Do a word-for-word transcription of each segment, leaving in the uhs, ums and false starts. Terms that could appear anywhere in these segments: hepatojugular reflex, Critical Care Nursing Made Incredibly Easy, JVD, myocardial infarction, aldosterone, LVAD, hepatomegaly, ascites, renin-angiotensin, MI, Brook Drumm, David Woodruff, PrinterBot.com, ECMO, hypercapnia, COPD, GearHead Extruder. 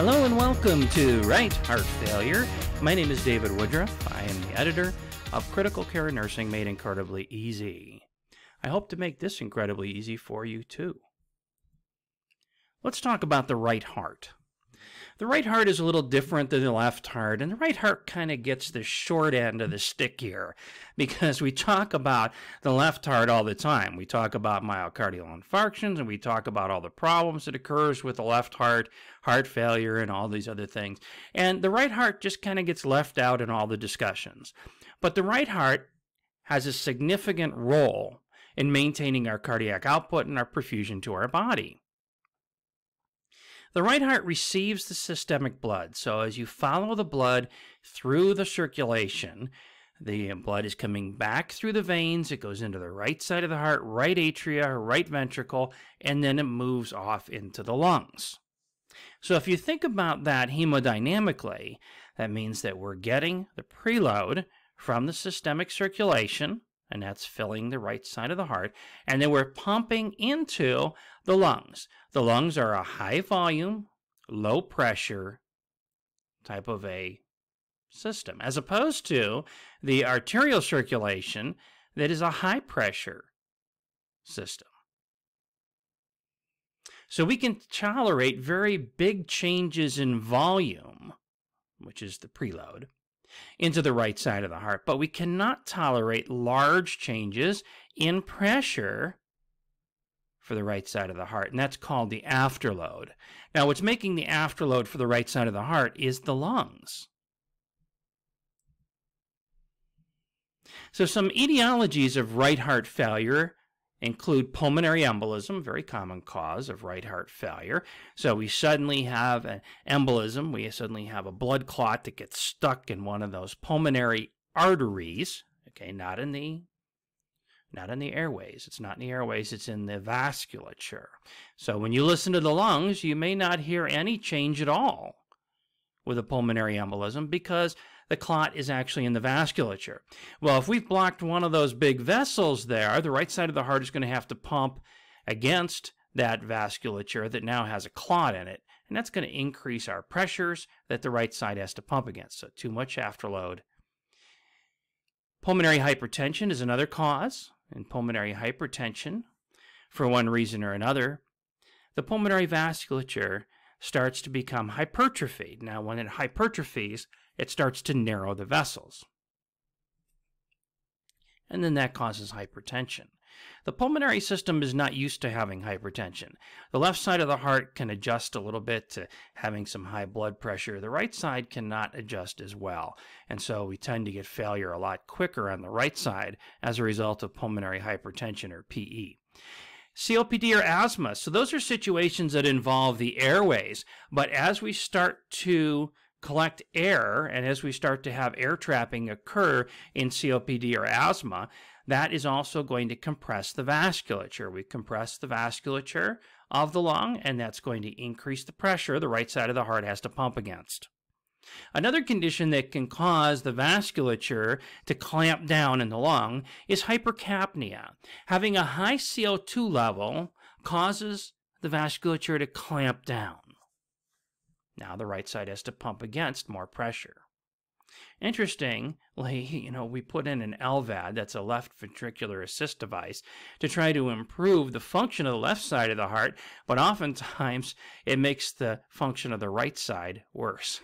Hello and welcome to Right Heart Failure. My name is David Woodruff. I am the editor of Critical Care Nursing Made Incredibly Easy. I hope to make this incredibly easy for you too. Let's talk about the right heart. The right heart is a little different than the left heart, and the right heart kind of gets the short end of the stick here because we talk about the left heart all the time. We talk about myocardial infarctions, and we talk about all the problems that occurs with the left heart, heart failure, and all these other things. And the right heart just kind of gets left out in all the discussions. But the right heart has a significant role in maintaining our cardiac output and our perfusion to our body. The right heart receives the systemic blood, so as you follow the blood through the circulation, the blood is coming back through the veins, it goes into the right side of the heart, right atria, right ventricle, and then it moves off into the lungs. So if you think about that hemodynamically, that means that we're getting the preload from the systemic circulation, and that's filling the right side of the heart, and then we're pumping into the lungs. The lungs are a high volume, low pressure type of a system, as opposed to the arterial circulation that is a high pressure system. So we can tolerate very big changes in volume, which is the preload, into the right side of the heart, but we cannot tolerate large changes in pressure for the right side of the heart, and that's called the afterload. Now, what's making the afterload for the right side of the heart is the lungs. So some etiologies of right heart failure include pulmonary embolism, very common cause of right heart failure. So we suddenly have an embolism, we suddenly have a blood clot that gets stuck in one of those pulmonary arteries, okay, not in the not in the airways. It's not in the airways, it's in the vasculature. So when you listen to the lungs, you may not hear any change at all with a pulmonary embolism because the clot is actually in the vasculature. Well, if we've blocked one of those big vessels there, the right side of the heart is going to have to pump against that vasculature that now has a clot in it, and that's going to increase our pressures that the right side has to pump against. So too much afterload. Pulmonary hypertension is another cause. In pulmonary hypertension, for one reason or another, the pulmonary vasculature starts to become hypertrophied. Now, when it hypertrophies, it starts to narrow the vessels, and then that causes hypertension. The pulmonary system is not used to having hypertension. The left side of the heart can adjust a little bit to having some high blood pressure. The right side cannot adjust as well, and so we tend to get failure a lot quicker on the right side as a result of pulmonary hypertension, or P E. C O P D or asthma. So those are situations that involve the airways, but as we start to collect air and as we start to have air trapping occur in C O P D or asthma, that is also going to compress the vasculature. We compress the vasculature of the lung, and that's going to increase the pressure the right side of the heart has to pump against. Another condition that can cause the vasculature to clamp down in the lung is hypercapnia. Having a high C O two level causes the vasculature to clamp down. Now the right side has to pump against more pressure. Interestingly, you know, we put in an L V A D, that's a left ventricular assist device, to try to improve the function of the left side of the heart, but oftentimes it makes the function of the right side worse.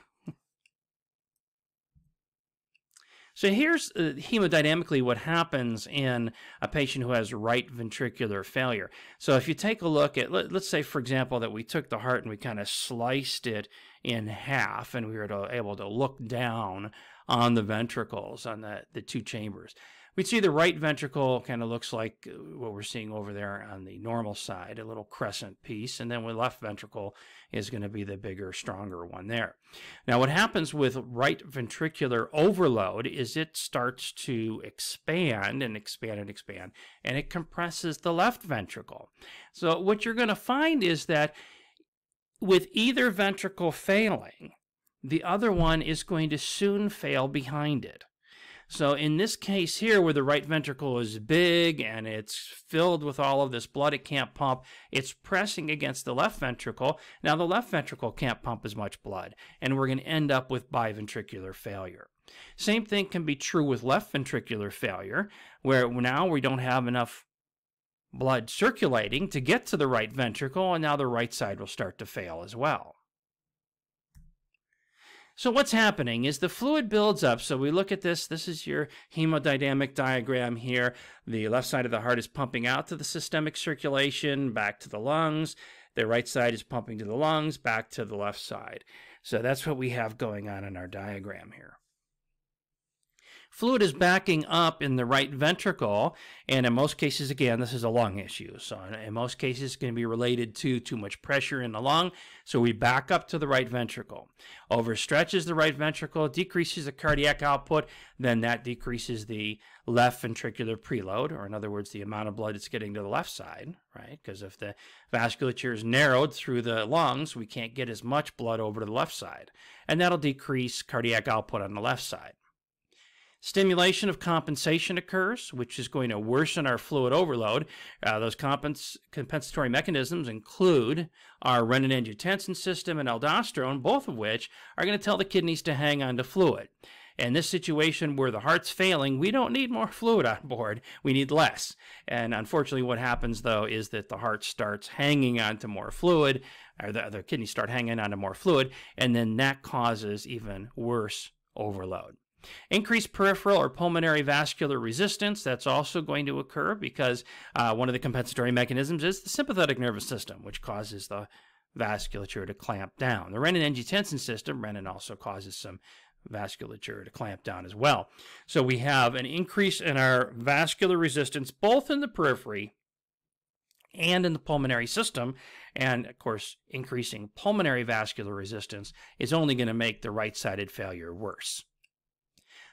So here's uh, hemodynamically what happens in a patient who has right ventricular failure. So if you take a look at, let, let's say, for example, that we took the heart and we kind of sliced it in half, and we were to, able to look down on the ventricles, on the, the two chambers. We'd see the right ventricle kind of looks like what we're seeing over there on the normal side, a little crescent piece, and then the left ventricle is going to be the bigger, stronger one there. Now, what happens with right ventricular overload is it starts to expand and expand and expand, and it compresses the left ventricle. So what you're going to find is that with either ventricle failing, the other one is going to soon fail behind it. So in this case here, where the right ventricle is big and it's filled with all of this blood it can't pump, it's pressing against the left ventricle. Now the left ventricle can't pump as much blood, and we're going to end up with biventricular failure. Same thing can be true with left ventricular failure, where now we don't have enough blood circulating to get to the right ventricle, and now the right side will start to fail as well. So what's happening is the fluid builds up. So we look at this. This is your hemodynamic diagram here. The left side of the heart is pumping out to the systemic circulation, back to the lungs. The right side is pumping to the lungs, back to the left side. So that's what we have going on in our diagram here. Fluid is backing up in the right ventricle, and in most cases, again, this is a lung issue. So in most cases, it's going to be related to too much pressure in the lung. So we back up to the right ventricle. Overstretches the right ventricle, decreases the cardiac output, then that decreases the left ventricular preload, or in other words, the amount of blood that's getting to the left side, right? Because if the vasculature is narrowed through the lungs, we can't get as much blood over to the left side, and that'll decrease cardiac output on the left side. Stimulation of compensation occurs, which is going to worsen our fluid overload. Uh, those compens compensatory mechanisms include our renin-angiotensin system and aldosterone, both of which are going to tell the kidneys to hang on to fluid. In this situation where the heart's failing, we don't need more fluid on board. We need less. And unfortunately, what happens, though, is that the heart starts hanging on to more fluid, or the, the kidneys start hanging on to more fluid, and then that causes even worse overload. Increased peripheral or pulmonary vascular resistance, that's also going to occur because uh, one of the compensatory mechanisms is the sympathetic nervous system, which causes the vasculature to clamp down. The renin-angiotensin system, renin also causes some vasculature to clamp down as well. So we have an increase in our vascular resistance, both in the periphery and in the pulmonary system. And of course, increasing pulmonary vascular resistance is only going to make the right-sided failure worse.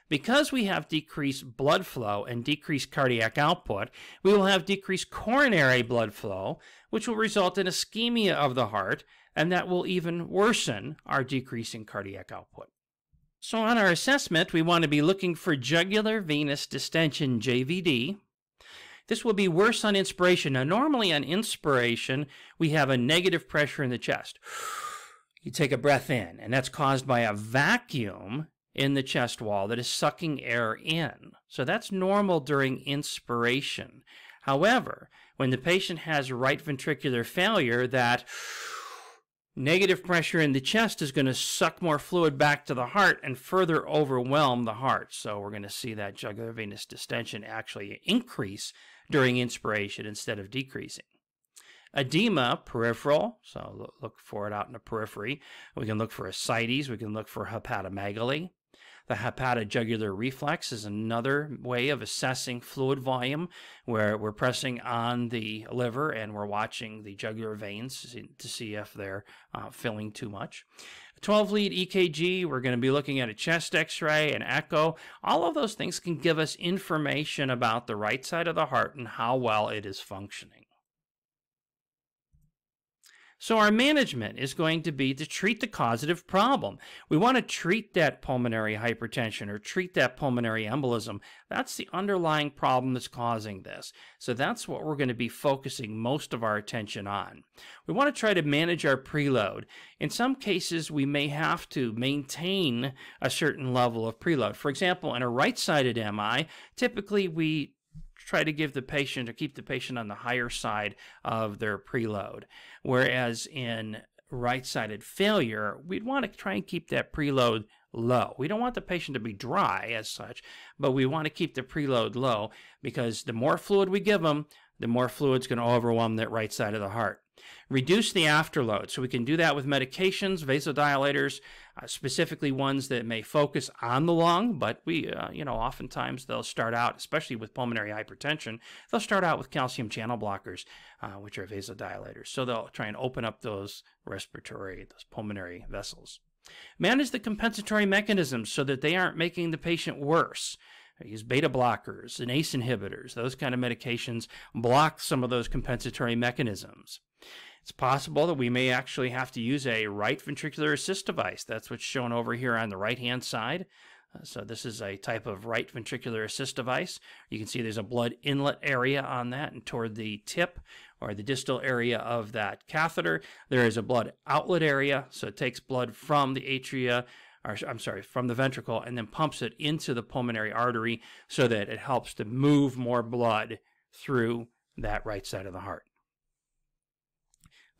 Because we have decreased blood flow and decreased cardiac output, we will have decreased coronary blood flow, which will result in ischemia of the heart, and that will even worsen our decrease in cardiac output. So on our assessment, we want to be looking for jugular venous distension, J V D. This will be worse on inspiration. Now, normally on inspiration, we have a negative pressure in the chest. You take a breath in, and that's caused by a vacuum in the chest wall that is sucking air in. So that's normal during inspiration. However, when the patient has right ventricular failure, that negative pressure in the chest is going to suck more fluid back to the heart and further overwhelm the heart. So we're going to see that jugular venous distension actually increase during inspiration instead of decreasing. Edema, peripheral, so look for it out in the periphery. We can look for ascites, we can look for hepatomegaly. The hepatojugular reflex is another way of assessing fluid volume, where we're pressing on the liver and we're watching the jugular veins to see if they're uh, filling too much. twelve lead E K G, we're going to be looking at a chest x-ray, an echo. All of those things can give us information about the right side of the heart and how well it is functioning. So our management is going to be to treat the causative problem. We want to treat that pulmonary hypertension or treat that pulmonary embolism. That's the underlying problem that's causing this. So that's what we're going to be focusing most of our attention on. We want to try to manage our preload. In some cases, we may have to maintain a certain level of preload. For example, in a right-sided M I, typically we try to give the patient or keep the patient on the higher side of their preload. Whereas in right-sided failure, we'd want to try and keep that preload low. We don't want the patient to be dry as such, but we want to keep the preload low because the more fluid we give them, the more fluid's going to overwhelm that right side of the heart. Reduce the afterload. So we can do that with medications, vasodilators, uh, specifically ones that may focus on the lung, but we, uh, you know, oftentimes they'll start out, especially with pulmonary hypertension, they'll start out with calcium channel blockers, uh, which are vasodilators. So they'll try and open up those respiratory, those pulmonary vessels. Manage the compensatory mechanisms so that they aren't making the patient worse. Use beta blockers and A C E inhibitors. Those kind of medications block some of those compensatory mechanisms. It's possible that we may actually have to use a right ventricular assist device. That's what's shown over here on the right-hand side. Uh, so this is a type of right ventricular assist device. You can see there's a blood inlet area on that, and toward the tip or the distal area of that catheter, there is a blood outlet area. So it takes blood from the atria, or I'm sorry, from the ventricle, and then pumps it into the pulmonary artery so that it helps to move more blood through that right side of the heart.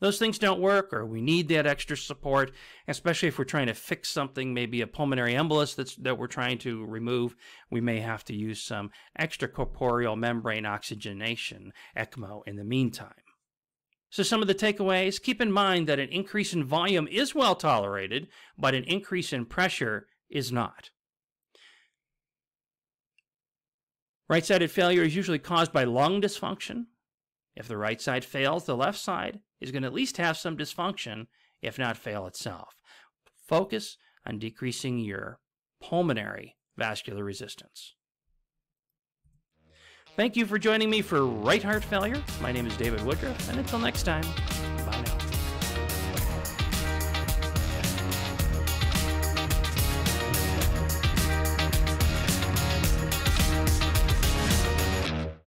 Those things don't work, or we need that extra support, especially if we're trying to fix something, maybe a pulmonary embolus that's, that we're trying to remove. We may have to use some extracorporeal membrane oxygenation, ECMO, in the meantime. So some of the takeaways: keep in mind that an increase in volume is well tolerated, but an increase in pressure is not. Right-sided failure is usually caused by lung dysfunction. If the right side fails, the left side is going to at least have some dysfunction, if not fail itself. Focus on decreasing your pulmonary vascular resistance. Thank you for joining me for Right Heart Failure. My name is David Woodruff, and until next time.